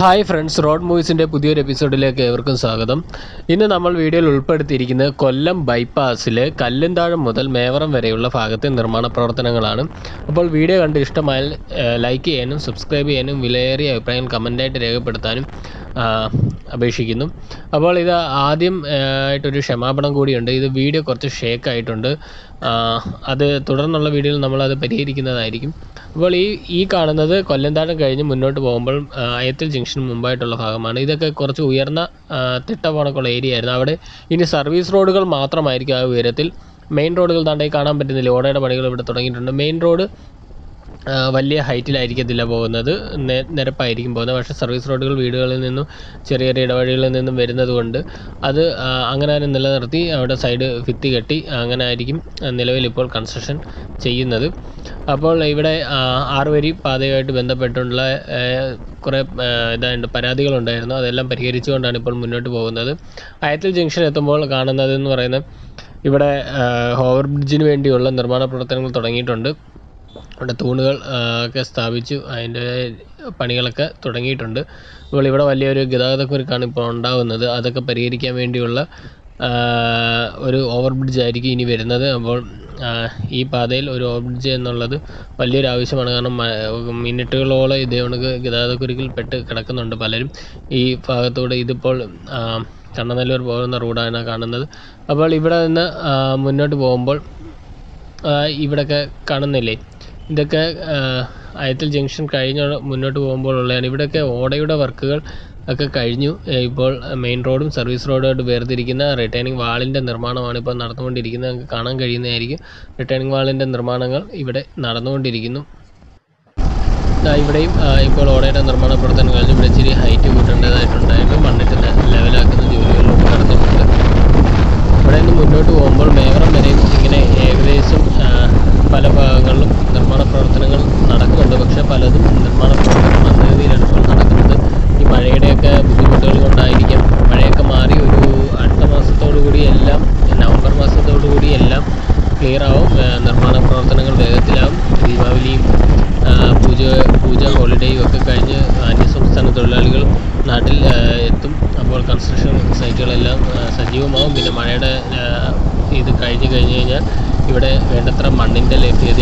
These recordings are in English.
Hi friends, Road Movies in the Pudir episode like Everkan Sagadam. In the Namal video, Ulper Tirikina, Kollam bypass, Kalendar model, Maveram Varela Fagatan, Ramana Protanangalanum. Upon video and Istamile, like and subscribe and Villari, April, commentate Regapertanum, Abeshikinum. About either Adim to the Shamapan Gudi under the video or the shake it under other Turanala video, Namala the Perikin and Irikim. Well, E. Kanada, Kalendar Gajan, Munot Bomber, Aethel. Mumbai to Lahaman, either Korchu Yerna, Titavanacal area nowadays. In a service road, Matra Marica Viratil, main road will not take on, but in the loaded particular to the main road. Valia height like the labo another net a piring bona service road video in the cherry and then the Verena wonder other Angana and the Larti out of side 50 Angana and the level construction Chay another Apollo are very path when the petrol correct and paradigal on Diana, the Lamp and Apple Munot another. Aethel junction at the mall Ganana than Varena. If I hover genuine Nirmana Protangle Totangi under Tunal Castavichu and Panigalaka, Totangi Tunda, Volivera Valeri Gada Kurkani Ponda, another other Caparica Vendula, overbridge Iriki in Veranada about E. Padel or Obridge and Ladu, Valir Avishamana Minitolola, they only Gada Kurikil Petter Karakan under Palerim, E. Fagatoda, the Pol Kananel or on the Roda and a Kananel. About Ibra and Munat Bomble, Ibraka Kananele. The Aethel junction carrying on Munot Wombo and Ibaka, whatever worker, a Kainu, a main road, service road, where the Rigina, retaining wall in the Nirmana, Manipa, Narthon Dirigina, Kanangarina area, retaining wall in the Nirmana, Ibada, Narthon Dirigino. Dive, I pull order and Nirmana Perthan Galjum, Richie, height, you would under that time, and at the level of the Julian. But in the Munot Wombo, Mayor, Mary, Palavagal, the Manaprotangal, Nadaka, and the Vaksha Paladin, the Manaprotan, the Natural Nadaka, the Maradeka, Buddha, Naika, Mareka Mari, Antamasato, Uriella, and Namper Masato, Uriella, Clearao, and the Manaprotangal, Vegatilam, Vivali, Puja, Holiday, Okakaja, Anisum Sanatolal, Nadil, about construction cycle, Sajuma, with the Marada, either Kaiji Gaja. Vendatra Mandinda left the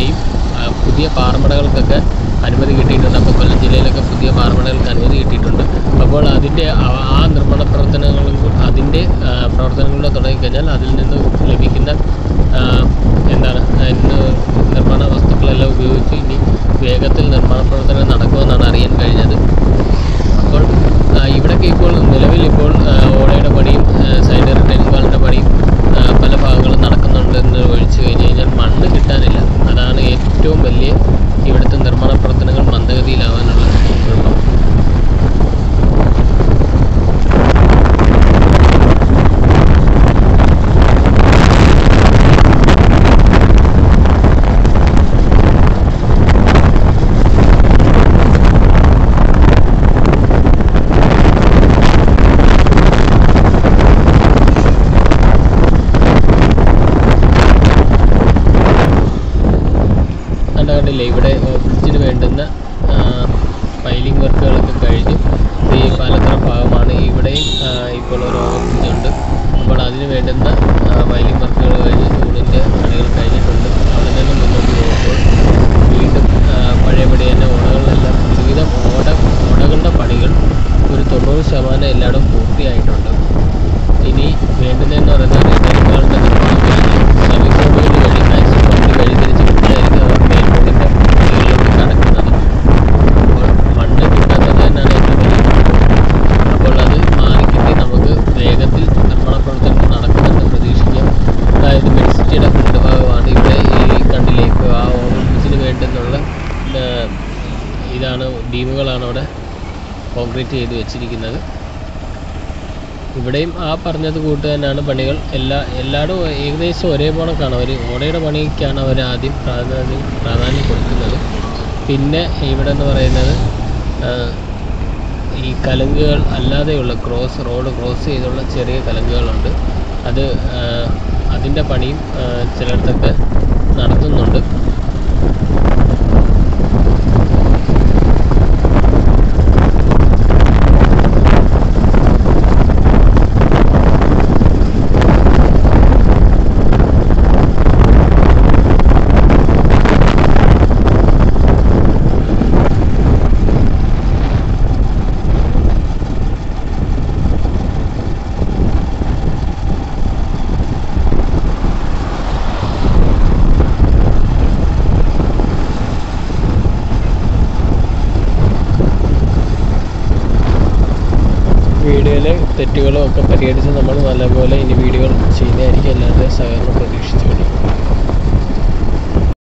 Pudia Parmadal Kaka, animated on a Pokal Jilly like a Pudia Parmadal converted under Abol Adinde, Andromana Protangal Adinde, Protangal Kajal, Adilin, Levikina, and Nirmana was the Kala Vuchini, Vegatil, Nirmana Protan, and Anako, and Arian Kajan. Ibra people, the level people, ordered a body, cider, telling a body, Palapagal, Narakan, Manda Kitanilla, Adana 82 million, even at the Nirmana Protangal Manda the 90% എല്ലാടും പൂർത്തിയായിട്ടുണ്ട് ഇനി വേണ്ടുന്നതെന്ന് പറയുന്നത് Concrete Chicken. If they are partner the good and another particle, Elado, Eggs or Rebona Canary, ordered money can over Adi, Pradani Kurkina, Pinna, Evidan or another Kalangal, Allah, they will cross road across the Cherry Kalangal under other Adinda Pani, Chelataka, Narathan under. തെറ്റുകളും ഒക്കെ പരിഹരിച്ച് നമ്മൾ നല്ലപോലെ ഇനി വീഡിയോകൾ ചെയ്യുന്നതായിരിക്കും. എല്ലാവരുടെയും സഹകരണം പ്രതീക്ഷിച്ചു.